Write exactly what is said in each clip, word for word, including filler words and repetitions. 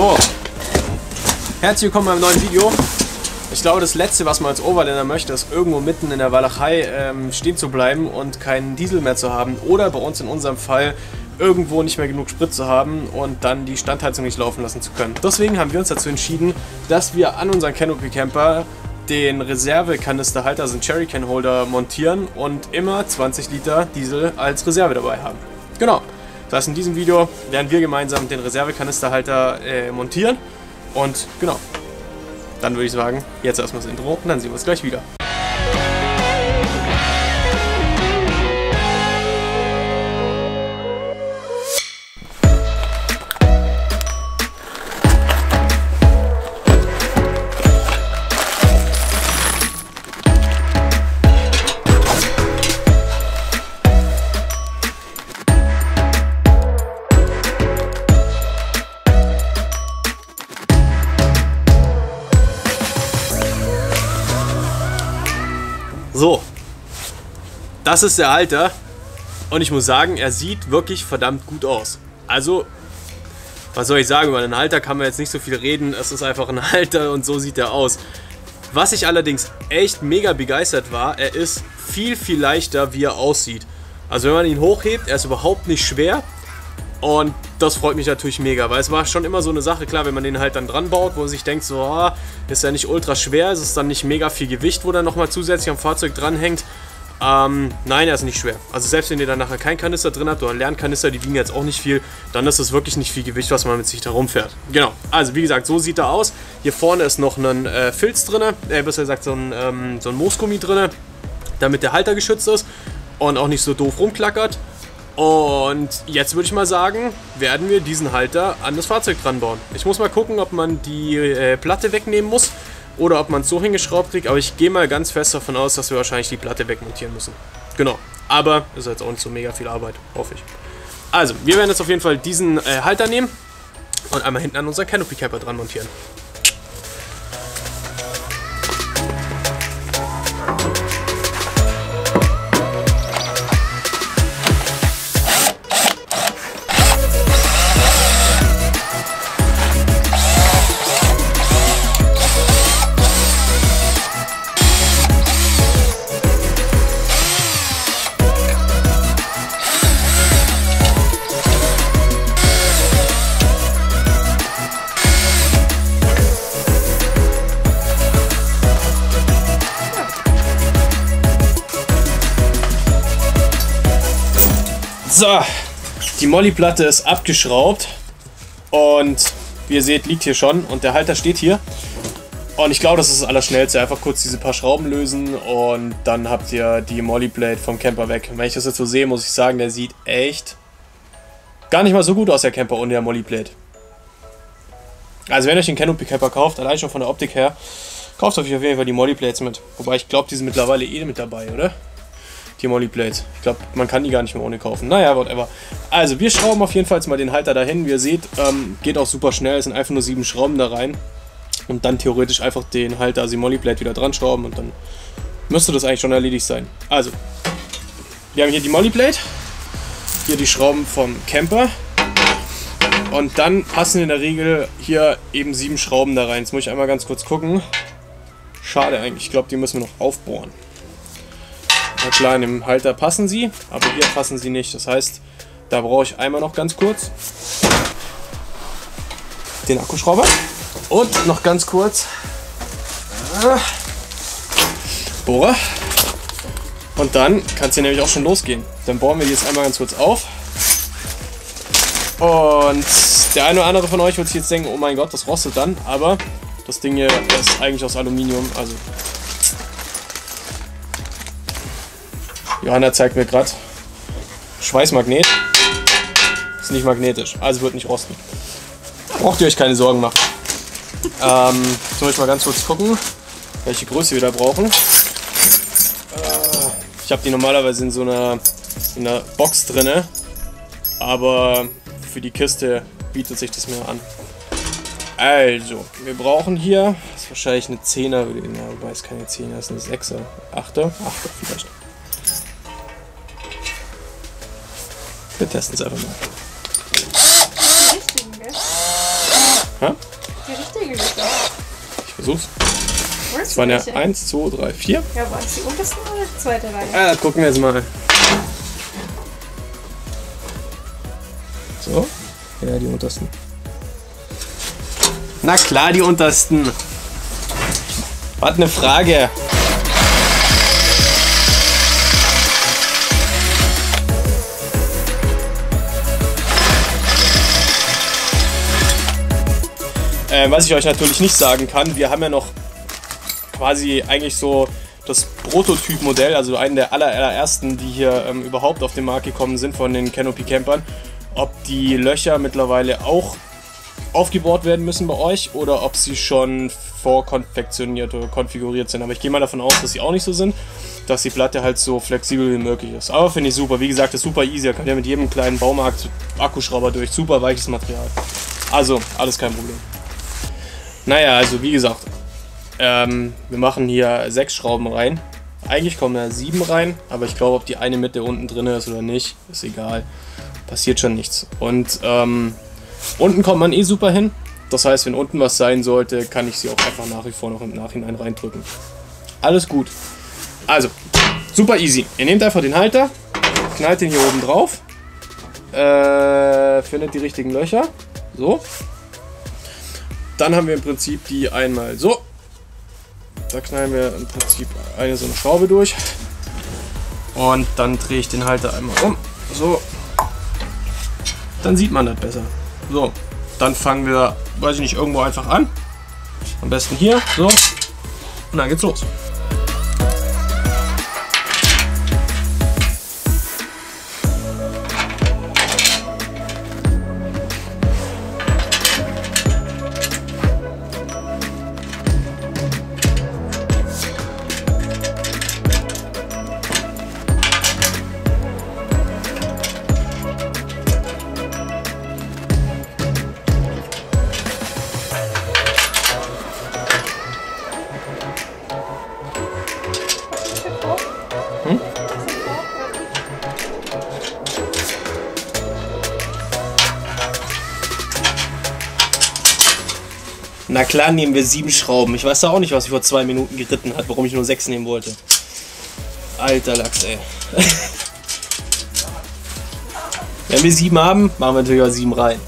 So, herzlich willkommen beim neuen Video. Ich glaube, das letzte, was man als Overländer möchte, ist irgendwo mitten in der Walachei ähm, stehen zu bleiben und keinen Diesel mehr zu haben. Oder bei uns in unserem Fall irgendwo nicht mehr genug Sprit zu haben und dann die Standheizung nicht laufen lassen zu können. Deswegen haben wir uns dazu entschieden, dass wir an unseren Canopy Camper den Reservekanisterhalter, also den Jerry Can Holder, montieren und immer zwanzig Liter Diesel als Reserve dabei haben. Genau. Das heißt, in diesem Video werden wir gemeinsam den Reservekanisterhalter äh, montieren und genau. Dann würde ich sagen, jetzt erstmal das Intro und dann sehen wir uns gleich wieder. So, das ist der Halter und ich muss sagen, er sieht wirklich verdammt gut aus. Also, was soll ich sagen, über einen Halter kann man jetzt nicht so viel reden, es ist einfach ein Halter und so sieht er aus. Was ich allerdings echt mega begeistert war, er ist viel, viel leichter, wie er aussieht. Also wenn man ihn hochhebt, er ist überhaupt nicht schwer und das freut mich natürlich mega, weil es war schon immer so eine Sache, klar, wenn man den halt dann dran baut, wo man sich denkt, so, ah, ist ja nicht ultra schwer, ist es dann nicht mega viel Gewicht, wo dann nochmal zusätzlich am Fahrzeug dranhängt. Ähm, nein, er ist nicht schwer. Also selbst wenn ihr dann nachher keinen Kanister drin habt oder einen leeren Kanister, die wiegen jetzt auch nicht viel, dann ist es wirklich nicht viel Gewicht, was man mit sich da rumfährt. Genau, also wie gesagt, so sieht er aus. Hier vorne ist noch ein äh, Filz drin, äh, besser gesagt so ein, ähm, so ein Moosgummi drin, damit der Halter geschützt ist und auch nicht so doof rumklackert. Und jetzt würde ich mal sagen, werden wir diesen Halter an das Fahrzeug dran bauen. Ich muss mal gucken, ob man die äh, Platte wegnehmen muss oder ob man es so hingeschraubt kriegt. Aber ich gehe mal ganz fest davon aus, dass wir wahrscheinlich die Platte wegmontieren müssen. Genau. Aber ist jetzt auch nicht so mega viel Arbeit, hoffe ich. Also, wir werden jetzt auf jeden Fall diesen äh, Halter nehmen und einmal hinten an unseren Canopy Camper dran montieren. So, die Molly-Platte ist abgeschraubt und wie ihr seht, liegt hier schon und der Halter steht hier. Und ich glaube, das ist das Allerschnellste. Einfach kurz diese paar Schrauben lösen und dann habt ihr die MOLLE Plate vom Camper weg. Wenn ich das jetzt so sehe, muss ich sagen, der sieht echt gar nicht mal so gut aus, der Camper, ohne der MOLLE Plate. Also wenn ihr euch den Canopy Camper kauft, allein schon von der Optik her, kauft euch auf jeden Fall die MOLLE Plates mit. Wobei ich glaube, die sind mittlerweile eh mit dabei, oder? Die MOLLE Plate. Ich glaube, man kann die gar nicht mehr ohne kaufen. Naja, whatever. Also, wir schrauben auf jeden Fall mal den Halter dahin. Wie ihr seht, ähm, geht auch super schnell. Es sind einfach nur sieben Schrauben da rein. Und dann theoretisch einfach den Halter, also die MOLLE Plate, wieder dran schrauben. Und dann müsste das eigentlich schon erledigt sein. Also, wir haben hier die MOLLE Plate. Hier die Schrauben vom Camper. Und dann passen in der Regel hier eben sieben Schrauben da rein. Jetzt muss ich einmal ganz kurz gucken. Schade eigentlich. Ich glaube, die müssen wir noch aufbohren. Na klar, in dem Halter passen sie, aber hier passen sie nicht. Das heißt, da brauche ich einmal noch ganz kurz den Akkuschrauber und noch ganz kurz Bohrer. Und dann kann es hier nämlich auch schon losgehen. Dann bohren wir die jetzt einmal ganz kurz auf. Und der eine oder andere von euch wird sich jetzt denken, oh mein Gott, das rostet dann. Aber das Ding hier ist eigentlich aus Aluminium, also... Johanna zeigt mir gerade, Schweißmagnet ist nicht magnetisch, also wird nicht rosten. Braucht ihr euch keine Sorgen machen. Ähm, jetzt muss ich mal ganz kurz gucken, welche Größe wir da brauchen. Äh, ich habe die normalerweise in so einer, in einer Box drinne, aber für die Kiste bietet sich das mehr an. Also, wir brauchen hier, das ist wahrscheinlich eine Zehner, wobei es keine Zehner ist, eine Sechser, Achter, Achter vielleicht. Wir testen es einfach mal. Ha? Die richtige Geschichte. Ich versuch's. Das waren ja eins, zwei, drei, vier. Ja, waren es die untersten oder die zweite Reihe? Ja, das gucken wir jetzt mal. So. Ja, die untersten. Na klar, die untersten. Was eine Frage. Äh, was ich euch natürlich nicht sagen kann, wir haben ja noch quasi eigentlich so das Prototyp-Modell, also einen der aller, allerersten, die hier ähm, überhaupt auf den Markt gekommen sind von den Canopy Campern. Ob die Löcher mittlerweile auch aufgebohrt werden müssen bei euch oder ob sie schon vorkonfektioniert oder konfiguriert sind. Aber ich gehe mal davon aus, dass sie auch nicht so sind, dass die Platte halt so flexibel wie möglich ist. Aber finde ich super. Wie gesagt, das ist super easy. Da könnt ihr mit jedem kleinen Baumarkt-Akkuschrauber durch. Super weiches Material. Also, alles kein Problem. Naja, also wie gesagt, ähm, wir machen hier sechs Schrauben rein. Eigentlich kommen da sieben rein, aber ich glaube, ob die eine Mitte unten drin ist oder nicht, ist egal. Passiert schon nichts. Und ähm, unten kommt man eh super hin. Das heißt, wenn unten was sein sollte, kann ich sie auch einfach nach wie vor noch im Nachhinein reindrücken. Alles gut. Also, super easy. Ihr nehmt einfach den Halter, knallt den hier oben drauf, äh, findet die richtigen Löcher. So. Dann haben wir im Prinzip die einmal so. Da knallen wir im Prinzip eine so eine Schraube durch. Und dann drehe ich den Halter einmal um. So. Dann sieht man das besser. So, dann fangen wir, weiß ich nicht, irgendwo einfach an. Am besten hier, so. Und dann geht's los. Na klar nehmen wir sieben Schrauben. Ich weiß ja auch nicht, was ich vor zwei Minuten geritten hat, warum ich nur sechs nehmen wollte. Alter Lachs, ey. Wenn wir sieben haben, machen wir natürlich auch sieben rein.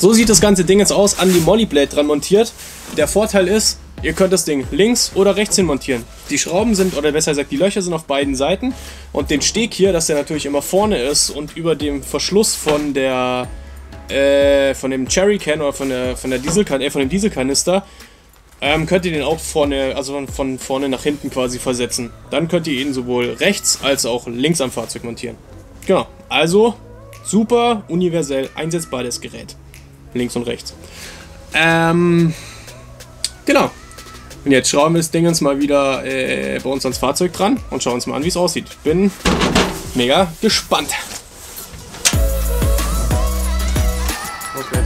So sieht das ganze Ding jetzt aus, an die MOLLE Plate dran montiert. Der Vorteil ist, ihr könnt das Ding links oder rechts hin montieren. Die Schrauben sind, oder besser gesagt, die Löcher sind auf beiden Seiten. Und den Steg hier, dass der natürlich immer vorne ist und über dem Verschluss von der, äh, von dem Jerry Can oder von der, von der Dieselkan, äh, von dem Dieselkanister, ähm, könnt ihr den auch vorne, also von, von vorne nach hinten quasi versetzen. Dann könnt ihr ihn sowohl rechts als auch links am Fahrzeug montieren. Genau, also super universell einsetzbar das Gerät. Links und rechts. Ähm, genau. Und jetzt schrauben wir das Ding uns mal wieder äh, bei uns ans Fahrzeug dran und schauen uns mal an, wie es aussieht. Bin mega gespannt. Okay.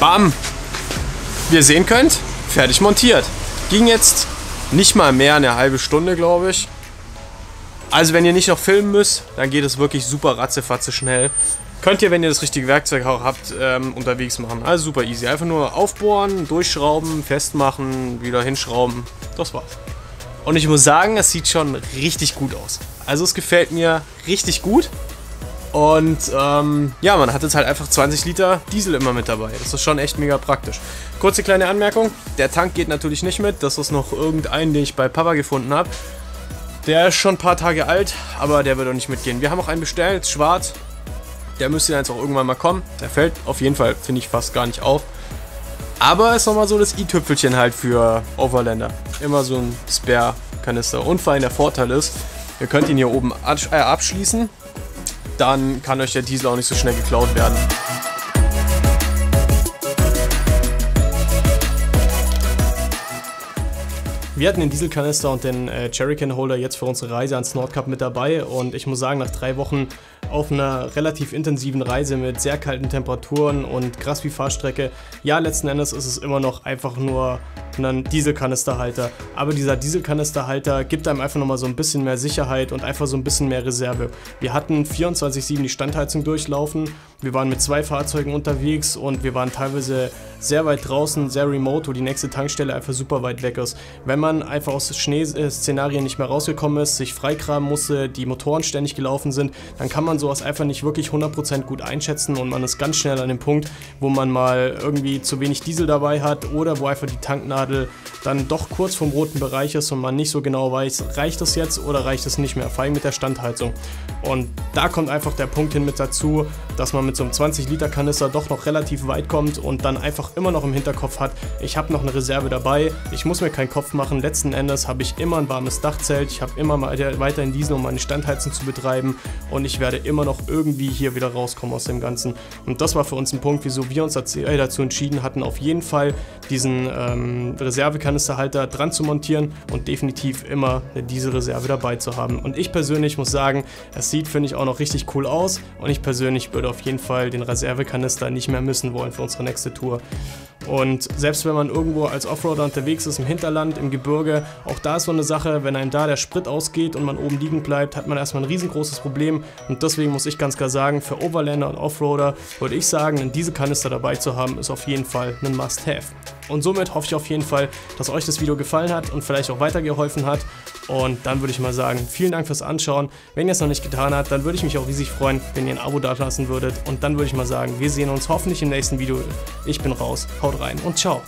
Bam! Wie ihr sehen könnt, fertig montiert. Ging jetzt nicht mal mehr eine halbe Stunde, glaube ich. Also wenn ihr nicht noch filmen müsst, dann geht es wirklich super ratzefatze schnell. Könnt ihr, wenn ihr das richtige Werkzeug auch habt, ähm, unterwegs machen. Also super easy. Einfach nur aufbohren, durchschrauben, festmachen, wieder hinschrauben. Das war's. Und ich muss sagen, es sieht schon richtig gut aus. Also es gefällt mir richtig gut. Und ähm, ja, man hat jetzt halt einfach zwanzig Liter Diesel immer mit dabei. Das ist schon echt mega praktisch. Kurze kleine Anmerkung. Der Tank geht natürlich nicht mit. Das ist noch irgendein, den ich bei Papa gefunden habe. Der ist schon ein paar Tage alt, aber der wird auch nicht mitgehen. Wir haben auch einen bestellt, schwarz. Der müsste dann jetzt auch irgendwann mal kommen. Der fällt auf jeden Fall, finde ich, fast gar nicht auf. Aber ist nochmal so das i-Tüpfelchen halt für Overlander. Immer so ein Spare-Kanister. Und vor allem der Vorteil ist, ihr könnt ihn hier oben abschließen. Dann kann euch der Diesel auch nicht so schnell geklaut werden. Wir hatten den Dieselkanister und den äh, Jerry Can Holder jetzt für unsere Reise ans Nordkap mit dabei und ich muss sagen, nach drei Wochen auf einer relativ intensiven Reise mit sehr kalten Temperaturen und krass wie Fahrstrecke, ja, letzten Endes ist es immer noch einfach nur ein Dieselkanisterhalter, aber dieser Dieselkanisterhalter gibt einem einfach nochmal so ein bisschen mehr Sicherheit und einfach so ein bisschen mehr Reserve. Wir hatten vierundzwanzig sieben die Standheizung durchlaufen, wir waren mit zwei Fahrzeugen unterwegs und wir waren teilweise sehr weit draußen, sehr remote, wo die nächste Tankstelle einfach super weit weg ist. Wenn man einfach aus Schneeszenarien nicht mehr rausgekommen ist, sich freikramen musste, die Motoren ständig gelaufen sind, dann kann man sowas einfach nicht wirklich hundert Prozent gut einschätzen und man ist ganz schnell an dem Punkt, wo man mal irgendwie zu wenig Diesel dabei hat oder wo einfach die Tanknadel dann doch kurz vom roten Bereich ist und man nicht so genau weiß, reicht es jetzt oder reicht es nicht mehr, vor allem mit der Standheizung. Und da kommt einfach der Punkt hin mit dazu, dass man mit so einem zwanzig Liter Kanister doch noch relativ weit kommt und dann einfach immer noch im Hinterkopf hat, ich habe noch eine Reserve dabei, ich muss mir keinen Kopf machen. Letzten Endes habe ich immer ein warmes Dachzelt, ich habe immer weiterhin Diesel, um meine Standheizung zu betreiben und ich werde immer noch irgendwie hier wieder rauskommen aus dem Ganzen. Und das war für uns ein Punkt, wieso wir uns dazu entschieden hatten, auf jeden Fall diesen ähm, Reservekanisterhalter dran zu montieren und definitiv immer eine Dieselreserve dabei zu haben. Und ich persönlich muss sagen, es sieht, finde ich, auch noch richtig cool aus und ich persönlich würde auf jeden Fall den Reservekanister nicht mehr missen wollen für unsere nächste Tour. Und selbst wenn man irgendwo als Offroader unterwegs ist, im Hinterland, im Gebirge, auch da ist so eine Sache, wenn einem da der Sprit ausgeht und man oben liegen bleibt, hat man erstmal ein riesengroßes Problem. Und deswegen muss ich ganz klar sagen, für Overlander und Offroader würde ich sagen, einen Dieselkanister dabei zu haben, ist auf jeden Fall ein Must-Have. Und somit hoffe ich auf jeden Fall, dass euch das Video gefallen hat und vielleicht auch weitergeholfen hat. Und dann würde ich mal sagen, vielen Dank fürs Anschauen. Wenn ihr es noch nicht getan habt, dann würde ich mich auch riesig freuen, wenn ihr ein Abo dalassen würdet. Und dann würde ich mal sagen, wir sehen uns hoffentlich im nächsten Video. Ich bin raus, haut rein und ciao.